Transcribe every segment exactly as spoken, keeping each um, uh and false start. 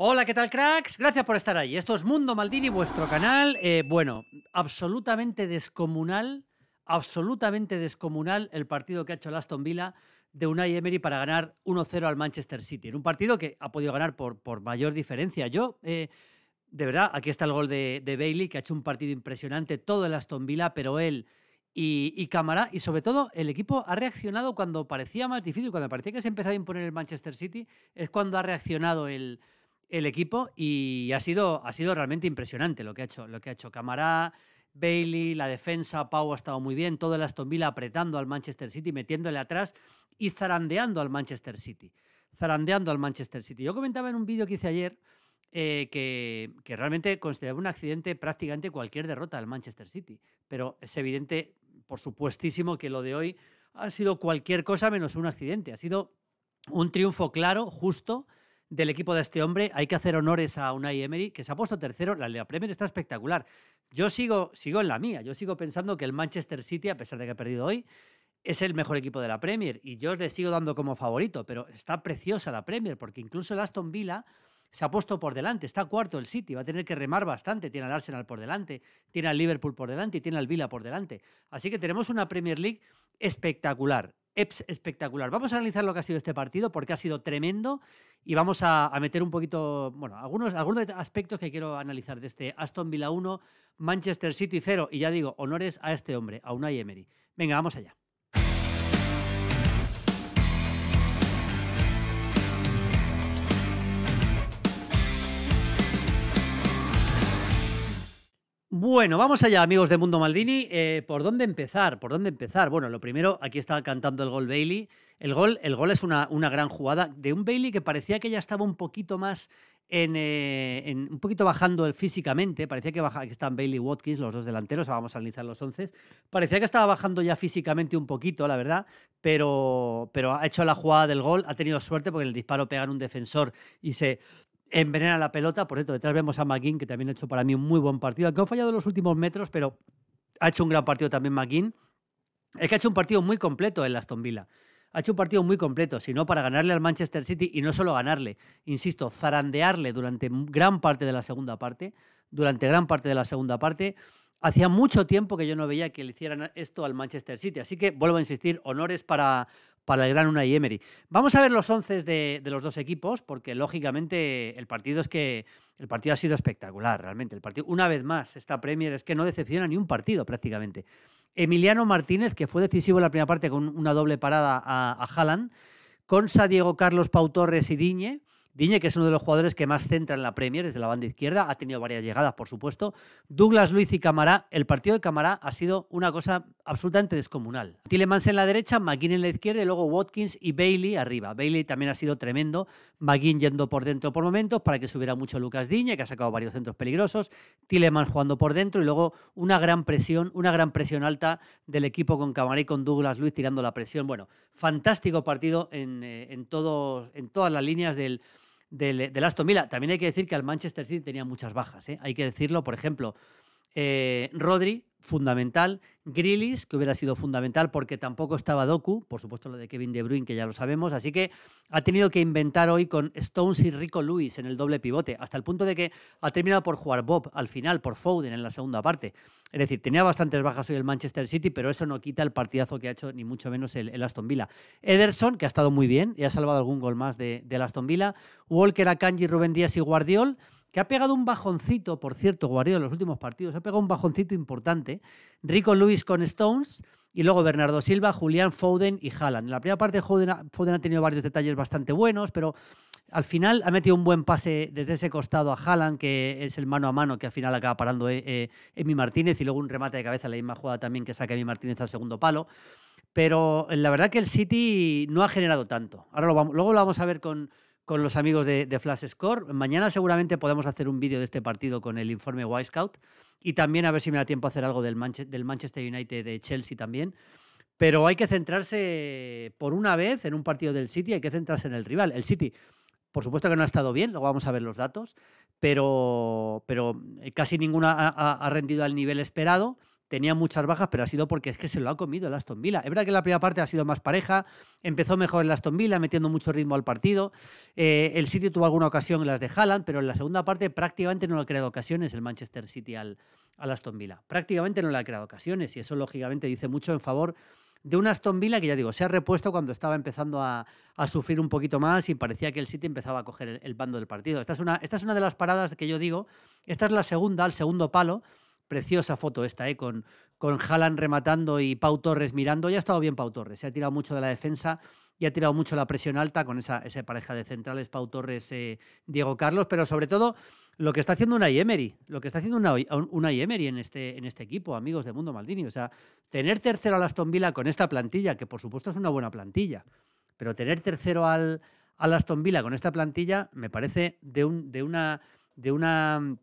Hola, ¿qué tal, cracks? Gracias por estar ahí. Esto es Mundo Maldini, vuestro canal. Eh, bueno, absolutamente descomunal, absolutamente descomunal el partido que ha hecho el Aston Villa de Unai Emery para ganar uno cero al Manchester City. En un partido que ha podido ganar por, por mayor diferencia. Yo, eh, de verdad, aquí está el gol de, de Bailey, que ha hecho un partido impresionante, todo el Aston Villa, pero él y, y Kamara, y sobre todo el equipo ha reaccionado cuando parecía más difícil, cuando parecía que se empezaba a imponer el Manchester City, es cuando ha reaccionado el... el equipo, y ha sido, ha sido realmente impresionante lo que ha hecho, lo que ha hecho Kamara, Bailey, la defensa, Pau ha estado muy bien, todo el Aston Villa apretando al Manchester City, metiéndole atrás y zarandeando al Manchester City. Zarandeando al Manchester City. Yo comentaba en un vídeo que hice ayer eh, que, que realmente consideraba un accidente prácticamente cualquier derrota del Manchester City, pero es evidente, por supuestísimo, que lo de hoy ha sido cualquier cosa menos un accidente. Ha sido un triunfo claro, justo, del equipo de este hombre. Hay que hacer honores a Unai Emery, que se ha puesto tercero. La Liga Premier está espectacular. Yo sigo, sigo en la mía. Yo sigo pensando que el Manchester City, a pesar de que ha perdido hoy, es el mejor equipo de la Premier. Y yo le sigo dando como favorito, pero está preciosa la Premier, porque incluso el Aston Villa se ha puesto por delante. Está cuarto el City. Va a tener que remar bastante. Tiene al Arsenal por delante, tiene al Liverpool por delante y tiene al Villa por delante. Así que tenemos una Premier League espectacular. Espectacular. Vamos a analizar lo que ha sido este partido, porque ha sido tremendo, y vamos a, a meter un poquito, bueno, algunos, algunos aspectos que quiero analizar de este Aston Villa uno, Manchester City cero, y ya digo, honores a este hombre, a Unai Emery. Venga, vamos allá. Bueno, vamos allá, amigos de Mundo Maldini. Eh, ¿Por dónde empezar? ¿Por dónde empezar? Bueno, lo primero, aquí está cantando el gol Bailey. El gol, el gol es una, una gran jugada de un Bailey que parecía que ya estaba un poquito más, en, eh, en, un poquito bajando físicamente. Parecía que, baja, que están Bailey y Watkins, los dos delanteros. Vamos a analizar los once. Parecía que estaba bajando ya físicamente un poquito, la verdad, pero, pero ha hecho la jugada del gol. Ha tenido suerte porque el disparo pega en un defensor y se envenena la pelota. Por cierto, detrás vemos a McGinn, que también ha hecho para mí un muy buen partido, aunque ha fallado en los últimos metros, pero ha hecho un gran partido también McGinn. Es que ha hecho un partido muy completo el Aston Villa. Ha hecho un partido muy completo, si no, para ganarle al Manchester City, y no solo ganarle, insisto, zarandearle durante gran parte de la segunda parte, durante gran parte de la segunda parte. Hacía mucho tiempo que yo no veía que le hicieran esto al Manchester City, así que vuelvo a insistir, honores para, para el gran Unai Emery. Vamos a ver los once de, de los dos equipos, porque lógicamente el partido es que el partido ha sido espectacular, realmente. El partido, una vez más, esta Premier es que no decepciona ni un partido prácticamente. Emiliano Martínez, que fue decisivo en la primera parte con una doble parada a, a Haaland, Consa, Diego Carlos, Pau Torres y Diñe. Diñe, que es uno de los jugadores que más centra en la Premier desde la banda izquierda, ha tenido varias llegadas, por supuesto. Douglas Luiz y Kamara. El partido de Kamara ha sido una cosa absolutamente descomunal. Tielemans en la derecha, McGinn en la izquierda y luego Watkins y Bailey arriba. Bailey también ha sido tremendo. McGinn yendo por dentro por momentos para que subiera mucho Lucas Digne, que ha sacado varios centros peligrosos. Tielemans jugando por dentro y luego una gran presión, una gran presión alta del equipo con Kamara y con Douglas Luiz tirando la presión. Bueno, fantástico partido en, en, todo, en todas las líneas del... Del, del Aston Villa. También hay que decir que al Manchester City tenía muchas bajas, ¿eh? Hay que decirlo, por ejemplo, eh, Rodri, fundamental, Grealish, que hubiera sido fundamental porque tampoco estaba Doku, por supuesto lo de Kevin De Bruyne, que ya lo sabemos, así que ha tenido que inventar hoy con Stones y Rico Lewis en el doble pivote, hasta el punto de que ha terminado por jugar Bob al final, por Foden en la segunda parte. Es decir, tenía bastantes bajas hoy el Manchester City, pero eso no quita el partidazo que ha hecho, ni mucho menos el, el Aston Villa. Ederson, que ha estado muy bien y ha salvado algún gol más de, del Aston Villa. Walker, Akanji, Rubén Díaz y Guardiola, que ha pegado un bajoncito, por cierto, Guardiola en los últimos partidos, ha pegado un bajoncito importante. Rico Lewis con Stones y luego Bernardo Silva, Julián, Foden y Haaland. En la primera parte Foden ha, Foden ha tenido varios detalles bastante buenos, pero al final ha metido un buen pase desde ese costado a Haaland, que es el mano a mano que al final acaba parando eh, eh, Emi Martínez, y luego un remate de cabeza, la misma jugada también que saca Emi Martínez al segundo palo. Pero la verdad que el City no ha generado tanto. Ahora lo vamos, luego lo vamos a ver con... con los amigos de, de Flash Score. Mañana seguramente podemos hacer un vídeo de este partido con el informe Wisecout, y también a ver si me da tiempo a hacer algo del, Manche del Manchester United de Chelsea también. Pero hay que centrarse por una vez en un partido del City, hay que centrarse en el rival. El City, por supuesto que no ha estado bien, luego vamos a ver los datos, pero, pero casi ninguna ha, ha rendido al nivel esperado. tenía muchas bajas, pero ha sido porque es que se lo ha comido el Aston Villa. Es verdad que la primera parte ha sido más pareja, empezó mejor el Aston Villa, metiendo mucho ritmo al partido. Eh, el City tuvo alguna ocasión en las de Haaland, pero en la segunda parte prácticamente no le ha creado ocasiones el Manchester City al, al Aston Villa. Prácticamente no le ha creado ocasiones, y eso lógicamente dice mucho en favor de un Aston Villa que, ya digo, se ha repuesto cuando estaba empezando a, a sufrir un poquito más y parecía que el City empezaba a coger el, el bando del partido. Esta es, una, esta es una de las paradas que yo digo. Esta es la segunda, el segundo palo. Preciosa foto esta, ¿eh? con, con Haaland rematando y Pau Torres mirando. Ya ha estado bien Pau Torres, se ha tirado mucho de la defensa y ha tirado mucho la presión alta con esa, esa pareja de centrales, Pau Torres, eh, Diego Carlos, pero sobre todo lo que está haciendo Unai Emery, lo que está haciendo Unai, Unai Emery en este, en este equipo, amigos de Mundo Maldini. O sea, tener tercero al Aston Villa con esta plantilla, que por supuesto es una buena plantilla, pero tener tercero al, al Aston Villa con esta plantilla me parece de, un, de una... De una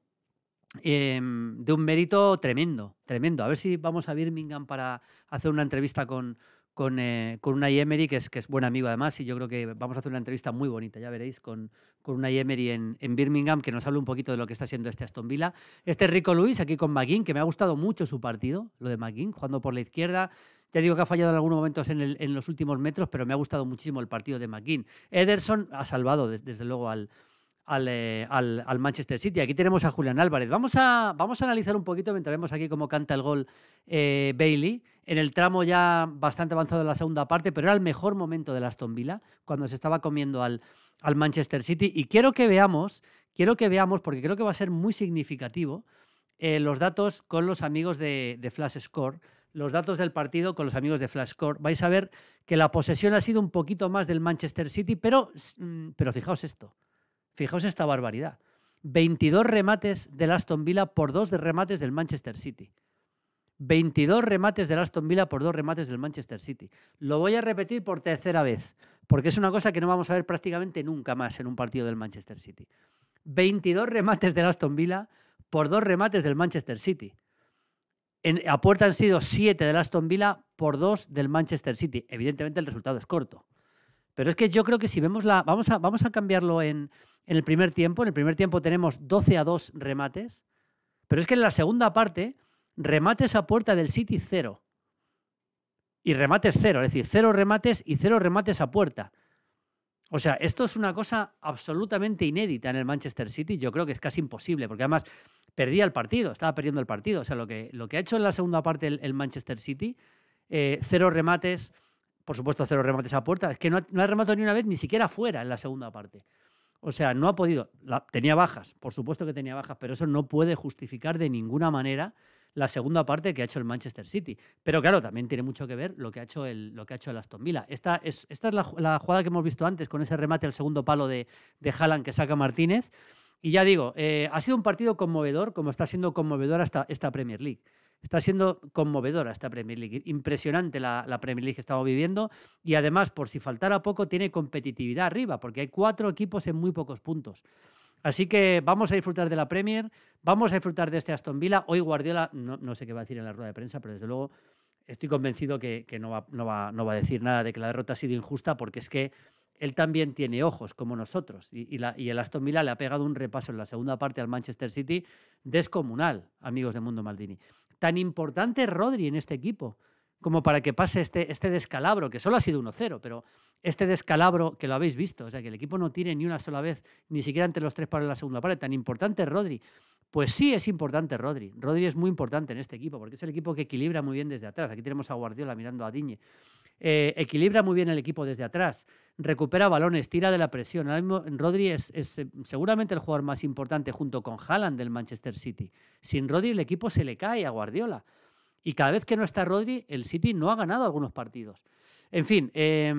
Eh, de un mérito tremendo, tremendo. A ver si vamos a Birmingham para hacer una entrevista con, con, eh, con Unai Emery, que es, que es buen amigo además, y yo creo que vamos a hacer una entrevista muy bonita, ya veréis, con, con Unai Emery en, en Birmingham, que nos hable un poquito de lo que está haciendo este Aston Villa. Este Rico Lewis aquí con McGinn, que me ha gustado mucho su partido, lo de McGinn, jugando por la izquierda. Ya digo que ha fallado en algunos momentos en, el, en los últimos metros, pero me ha gustado muchísimo el partido de McGinn. Ederson ha salvado desde, desde luego al... Al, eh, al, al Manchester City. Aquí tenemos a Julián Álvarez. Vamos a, vamos a analizar un poquito mientras vemos aquí cómo canta el gol eh, Bailey, en el tramo ya bastante avanzado de la segunda parte, pero era el mejor momento del Aston Villa, cuando se estaba comiendo al, al Manchester City. Y quiero que veamos, quiero que veamos, porque creo que va a ser muy significativo, eh, los datos con los amigos de, de Flash Score, los datos del partido con los amigos de Flash Score. Vais a ver que la posesión ha sido un poquito más del Manchester City, pero, pero fijaos esto. Fijaos esta barbaridad. veintidós remates del Aston Villa por dos de remates del Manchester City. veintidós remates del Aston Villa por dos remates del Manchester City. Lo voy a repetir por tercera vez, porque es una cosa que no vamos a ver prácticamente nunca más en un partido del Manchester City. veintidós remates del Aston Villa por dos remates del Manchester City. En, a puerta han sido siete del Aston Villa por dos del Manchester City. Evidentemente el resultado es corto. Pero es que yo creo que si vemos la... Vamos a, vamos a cambiarlo en, en el primer tiempo. En el primer tiempo tenemos doce a dos remates. Pero es que en la segunda parte, remates a puerta del City cero. Y remates cero. Es decir, cero remates y cero remates a puerta. O sea, esto es una cosa absolutamente inédita en el Manchester City. Yo creo que es casi imposible, porque además perdía el partido. Estaba perdiendo el partido. O sea, lo que, lo que ha hecho en la segunda parte el, el Manchester City, eh, cero remates... Por supuesto, cero remates a puerta. Es que no ha, no ha rematado ni una vez, ni siquiera fuera en la segunda parte. O sea, no ha podido. La, tenía bajas, por supuesto que tenía bajas, pero eso no puede justificar de ninguna manera la segunda parte que ha hecho el Manchester City. Pero claro, también tiene mucho que ver lo que ha hecho el, lo que ha hecho el Aston Villa. Esta es, esta es la, la jugada que hemos visto antes, con ese remate al segundo palo de, de Haaland que saca Martínez. Y ya digo, eh, ha sido un partido conmovedor, como está siendo conmovedora esta, esta Premier League. Está siendo conmovedora esta Premier League, impresionante la, la Premier League que estamos viviendo, y además, por si faltara poco, tiene competitividad arriba, porque hay cuatro equipos en muy pocos puntos. Así que vamos a disfrutar de la Premier, vamos a disfrutar de este Aston Villa. Hoy Guardiola, no, no sé qué va a decir en la rueda de prensa, pero desde luego estoy convencido que, que no, va, no, va, no va a decir nada de que la derrota ha sido injusta, porque es que él también tiene ojos, como nosotros. Y, y, la, y el Aston Villa le ha pegado un repaso en la segunda parte al Manchester City descomunal, amigos de Mundo Maldini. Tan importante es Rodri en este equipo como para que pase este, este descalabro, que solo ha sido uno cero, pero este descalabro que lo habéis visto, o sea, que el equipo no tiene ni una sola vez, ni siquiera entre los tres palos de la segunda parte. Tan importante es Rodri. Pues sí, es importante Rodri. Rodri es muy importante en este equipo, porque es el equipo que equilibra muy bien desde atrás. Aquí tenemos a Guardiola mirando a Diñe. Eh, equilibra muy bien el equipo desde atrás, recupera balones, tira de la presión. Ahora mismo Rodri es, es seguramente el jugador más importante junto con Haaland del Manchester City. Sin Rodri el equipo se le cae a Guardiola, y cada vez que no está Rodri el City no ha ganado algunos partidos. En fin, eh,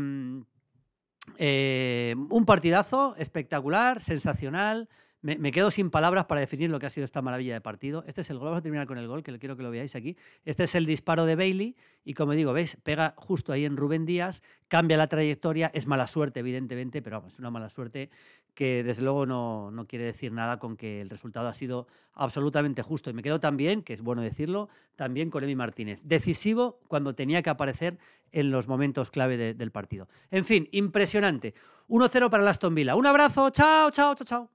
eh, un partidazo espectacular, sensacional. Me, me quedo sin palabras para definir lo que ha sido esta maravilla de partido. Este es el gol. Vamos a terminar con el gol, que quiero que lo veáis aquí. Este es el disparo de Bailey y, como digo, veis, pega justo ahí en Rubén Díaz, cambia la trayectoria. Es mala suerte, evidentemente, pero vamos, es una mala suerte que, desde luego, no, no quiere decir nada con que el resultado ha sido absolutamente justo. Y me quedo también, que es bueno decirlo, también con Emi Martínez. Decisivo cuando tenía que aparecer en los momentos clave de, del partido. En fin, impresionante. uno cero para el Aston Villa. Un abrazo. Chao, chao, chao, chao.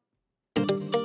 Thank you.